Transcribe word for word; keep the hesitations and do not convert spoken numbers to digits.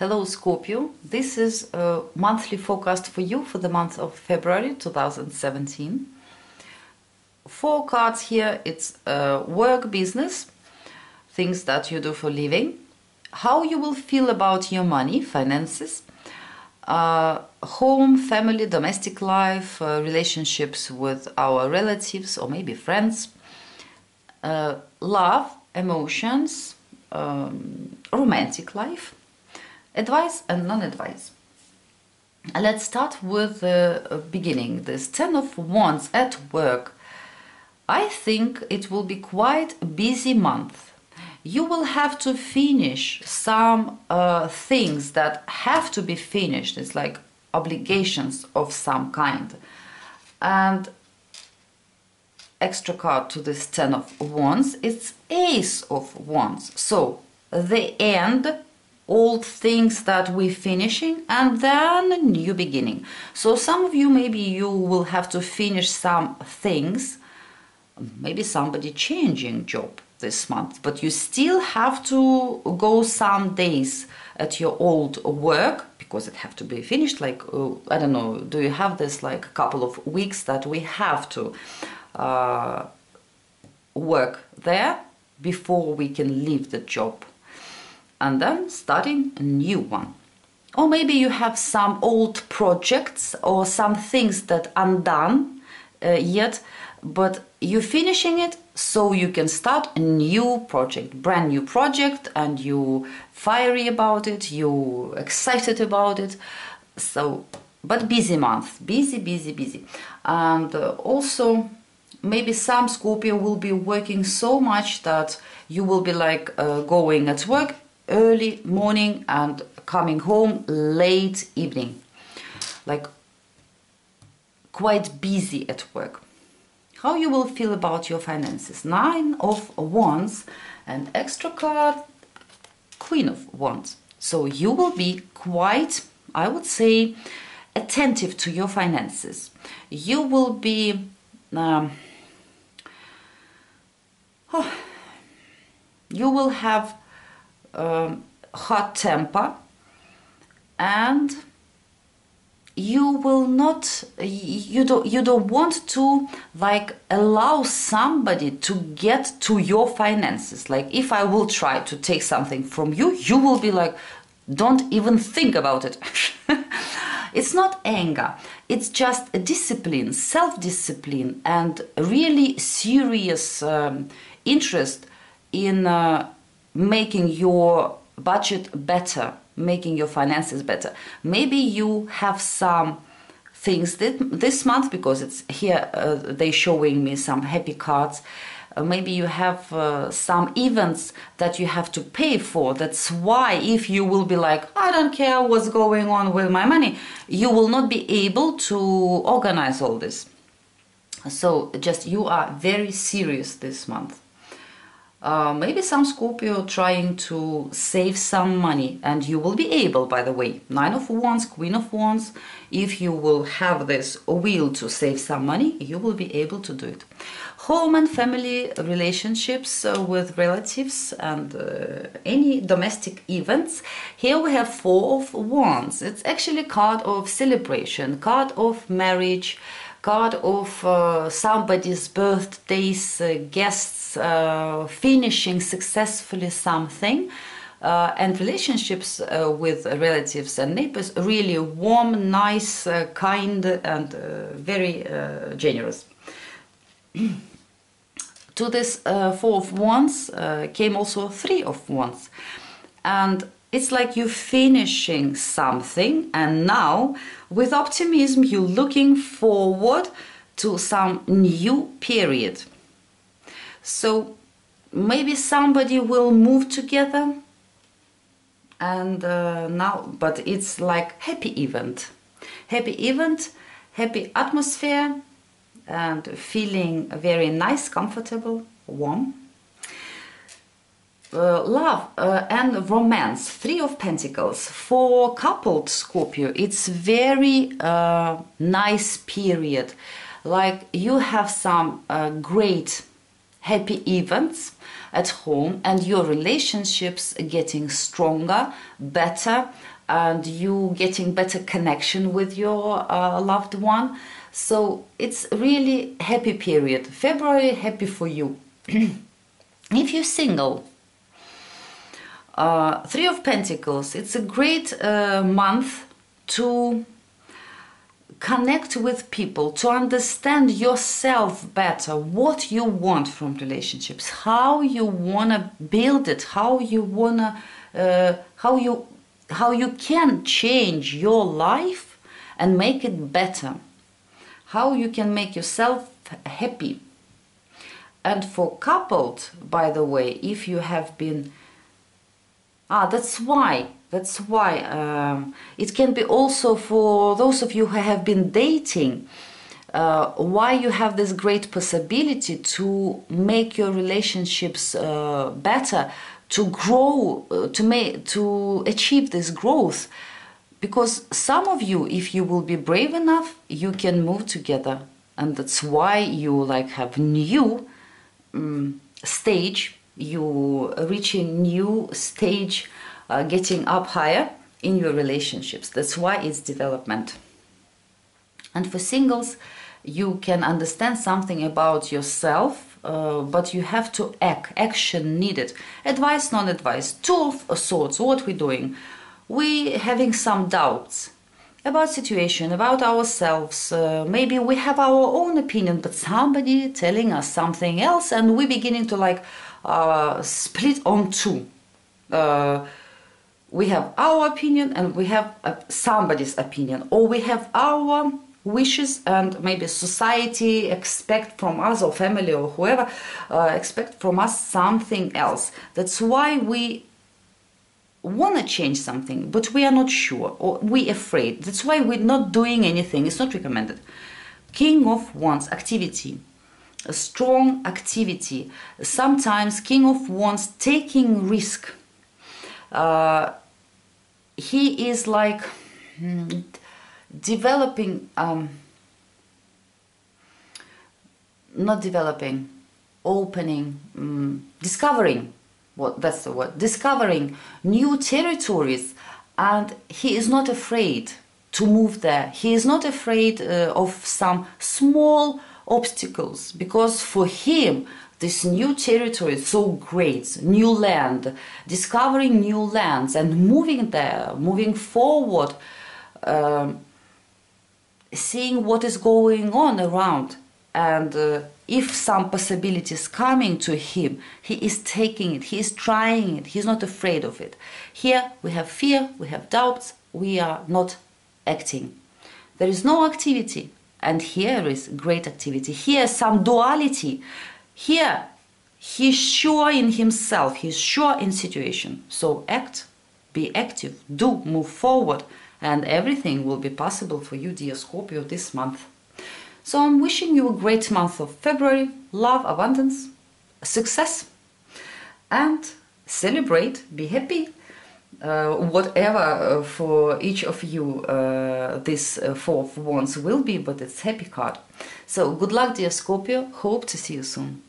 Hello Scorpio, this is a monthly forecast for you for the month of February two thousand seventeen. Four cards here, it's uh, work, business, things that you do for living, how you will feel about your money, finances, uh, home, family, domestic life, uh, relationships with our relatives or maybe friends, uh, love, emotions, um, romantic life. Advice and non-advice. Let's start with the beginning. This Ten of Wands at work. I think it will be quite a busy month. You will have to finish some uh, things that have to be finished. It's like obligations of some kind. And extra card to this Ten of Wands, it's Ace of Wands. So the end, old things that we're finishing, and then a new beginning. So some of you, maybe you will have to finish some things, maybe somebody changing job this month, but you still have to go some days at your old work because it have to be finished. Like, uh, I don't know, do you have this like a couple of weeks that we have to uh, work there before we can leave the job? And then starting a new one. Or maybe you have some old projects or some things that undone uh, yet, but you're finishing it so you can start a new project, brand new project, and you fiery about it, you excited about it. So, but busy month, busy, busy, busy. And uh, also, maybe some Scorpio will be working so much that you will be like uh, going at work early morning and coming home late evening, like quite busy at work. How you will feel about your finances? Nine of Wands and extra card Queen of Wands. So you will be quite, I would say, attentive to your finances. You will be um, oh, you will have Um, hot temper, and you will not you don't you don't want to like allow somebody to get to your finances. Like, if I will try to take something from you, you will be like, don't even think about it. It's not anger, it's just a discipline, self-discipline, and really serious um, interest in uh, making your budget better, making your finances better. Maybe you have some things that this month, because it's here, uh, they showing me some happy cards. Uh, maybe you have uh, some events that you have to pay for. That's why, if you will be like, I don't care what's going on with my money, you will not be able to organize all this. So just, you are very serious this month. Uh, maybe some Scorpio trying to save some money, and you will be able, by the way. Nine of Wands, Queen of Wands. If you will have this will to save some money, you will be able to do it. Home and family relationships uh, with relatives and uh, any domestic events. Here we have Four of Wands. It's actually a card of celebration, card of marriage, card of uh, somebody's birthdays, uh, guests, uh, finishing successfully something, uh, and relationships uh, with relatives and neighbors, really warm, nice, uh, kind, and uh, very uh, generous. To this uh, Four of Wands uh, came also Three of Wands. And it's like you're finishing something, and now with optimism you're looking forward to some new period. So maybe somebody will move together, and uh, now, but it's like happy event, happy event, happy atmosphere, and feeling very nice, comfortable, warm. Uh, love uh, and romance. Three of Pentacles. For coupled Scorpio, it's very uh, nice period. Like, you have some uh, great happy events at home, and your relationships getting stronger, better, and you getting better connection with your uh, loved one. So it's really happy period. February happy for you. If you're single, uh, Three of Pentacles, it's a great uh, month to connect with people, to understand yourself better, what you want from relationships, how you want to build it, how you want to, uh, how you how you can change your life and make it better, how you can make yourself happy. And for coupled, by the way, if you have been, ah, that's why, that's why um, it can be also for those of you who have been dating, uh, why you have this great possibility to make your relationships uh, better, to grow, uh, to make, to achieve this growth. Because some of you, if you will be brave enough, you can move together, and that's why you like have new um, stage, you reaching new stage, uh, getting up higher in your relationships. That's why it's development. And for singles, you can understand something about yourself. Uh, but you have to act, action needed. Advice, non-advice, two of swords, what we're doing. We're having some doubts about situation, about ourselves. Uh, maybe we have our own opinion, but somebody telling us something else, and we're beginning to like uh, split on two. Uh, we have our opinion and we have uh, somebody's opinion, or we have our wishes and maybe society expect from us, or family, or whoever uh, expect from us something else. That's why we want to change something, but we are not sure, or we're afraid. That's why we're not doing anything. It's not recommended. King of Wands, activity, a strong activity. Sometimes King of Wands taking risk. Uh, he is like hmm, developing, um, not developing, opening, um, discovering, well, that's the word, discovering new territories, and he is not afraid to move there. He is not afraid uh, of some small obstacles, because for him, this new territory is so great, new land, discovering new lands and moving there, moving forward, um, seeing what is going on around, and uh, if some possibilities coming to him, he is taking it, he is trying it, he's not afraid of it. Here we have fear, we have doubts, we are not acting. There is no activity, and here is great activity. Here some duality. Here he's sure in himself, he's sure in situation. So act, be active, do, move forward. And everything will be possible for you, dear Scorpio, this month. So I'm wishing you a great month of February. Love, abundance, success. And celebrate, be happy. Uh, whatever for each of you uh, this uh, Four of Wands will be, but it's happy card. So good luck, dear Scorpio. Hope to see you soon.